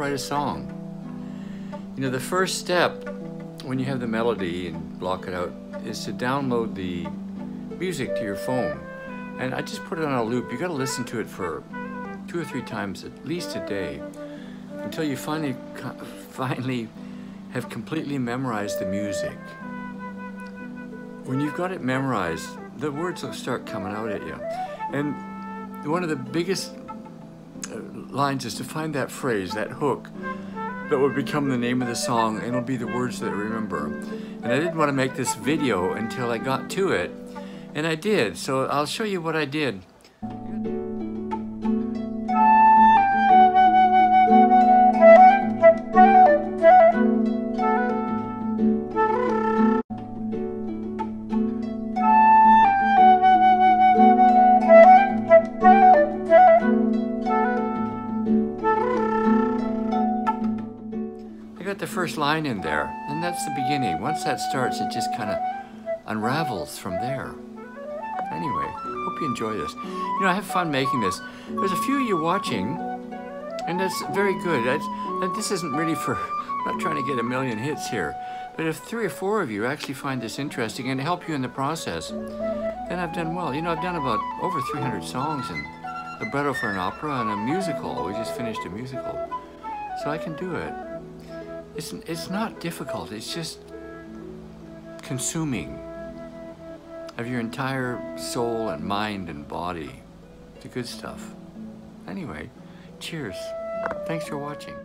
write a song. You know, the first step when you have the melody and block it out is to download the music to your phone. And I just put it on a loop. You got to listen to it for 2 or 3 times at least a day until you finally have completely memorized the music. When you've got it memorized, the words will start coming out at you. And one of the biggest lines is to find that phrase, that hook, that will become the name of the song, and it'll be the words that I remember. And I didn't want to make this video until I got to it, and I did, so I'll show you what I did. The first line in there, and that's the beginning. Once that starts, it just kind of unravels from there. Anyway, hope you enjoy this. You know, I have fun making this. There's a few of you watching, and that's very good. This isn't really for, I'm not trying to get a million hits here, but if 3 or 4 of you actually find this interesting and help you in the process, then I've done well. You know, I've done about over 300 songs and a libretto for an opera and a musical. We just finished a musical, so I can do it. It's not difficult, it's just consuming of your entire soul and mind and body. The good stuff. Anyway, cheers. Thanks for watching.